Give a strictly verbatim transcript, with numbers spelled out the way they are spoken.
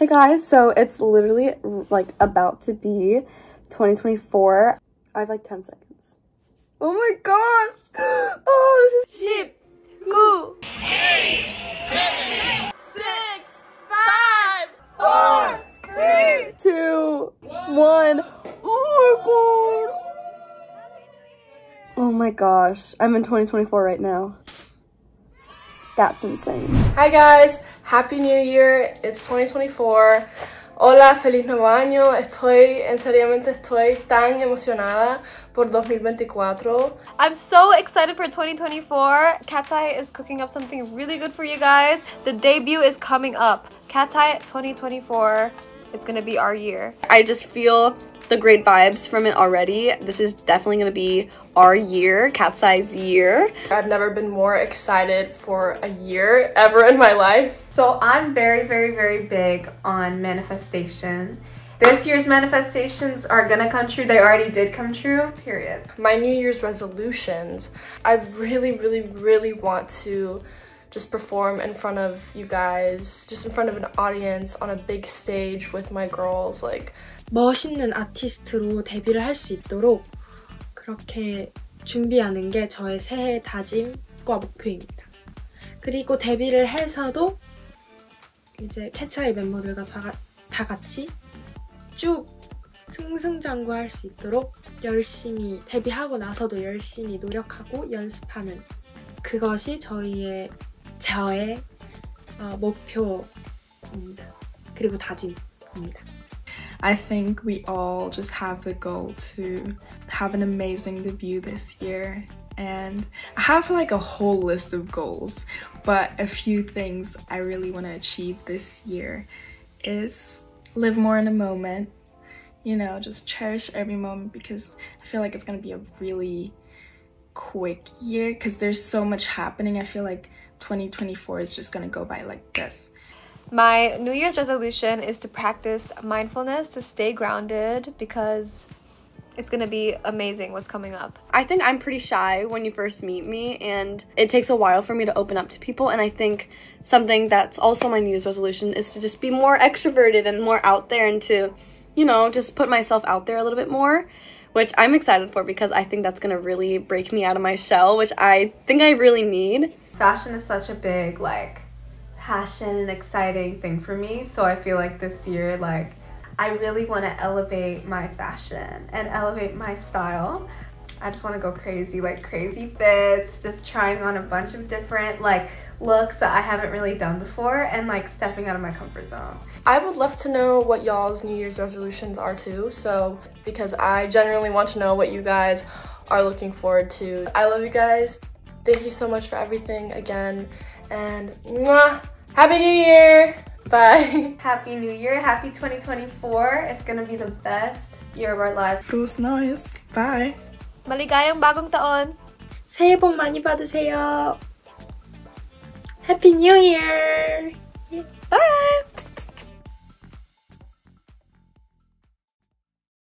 Hey guys, so it's literally like about to be twenty twenty-four. I have like ten seconds. Oh my god! Oh, this is ship. Cool. Eight, seven, six, five, four, three, two, one. Oh my god! Oh my gosh, I'm in twenty twenty-four right now. That's insane. Hi guys. Happy New Year, it's twenty twenty-four. Hola, feliz nuevo año. Estoy, en seriamente estoy tan emocionada por twenty twenty-four. I'm so excited for twenty twenty-four. KATSEYE is cooking up something really good for you guys. The debut is coming up. KATSEYE twenty twenty-four, it's gonna be our year. I just feel the great vibes from it already. This is definitely gonna be our year, KATSEYE's year. I've never been more excited for a year ever in my life. So I'm very, very, very big on manifestation. This year's manifestations are gonna come true. They already did come true, period. My New Year's resolutions, I really, really, really want to just perform in front of you guys, just in front of an audience on a big stage with my girls, like 멋있는 아티스트로 데뷔를 할 수 있도록 그렇게 준비하는 게 저의 새해 다짐과 목표입니다. 그리고 데뷔를 해서도 이제 KATSEYE 멤버들과 다, 다 같이 쭉 승승장구할 수 있도록 열심히 데뷔하고 나서도 열심히 노력하고 연습하는 그것이 저희의 저의 어, 목표입니다. 그리고 다짐입니다. I think we all just have the goal to have an amazing debut this year, and I have like a whole list of goals, but a few things I really want to achieve this year is live more in the moment, you know, just cherish every moment, because I feel like it's going to be a really quick year because there's so much happening. I feel like twenty twenty-four is just going to go by like this. My New Year's resolution is to practice mindfulness, to stay grounded, because it's gonna be amazing what's coming up. I think I'm pretty shy when you first meet me, and it takes a while for me to open up to people, and I think something that's also my New Year's resolution is to just be more extroverted and more out there, and to, you know, just put myself out there a little bit more, which I'm excited for because I think that's gonna really break me out of my shell, which I think I really need. Fashion is such a big, like, passion and exciting thing for me, so I feel like this year, like, I really want to elevate my fashion and elevate my style. I just want to go crazy, like crazy fits, just trying on a bunch of different like looks that I haven't really done before, and like stepping out of my comfort zone. I would love to know what y'all's New Year's resolutions are too, so because I generally want to know what you guys are looking forward to. I love you guys. Thank you so much for everything again. And mwah, happy new year. Bye. Happy new year. Happy twenty twenty-four. It's gonna be the best year of our lives. Fro's nice. Bye. Maligayang bagong taon. 새해 복 많이 받으세요. Happy new year. Bye.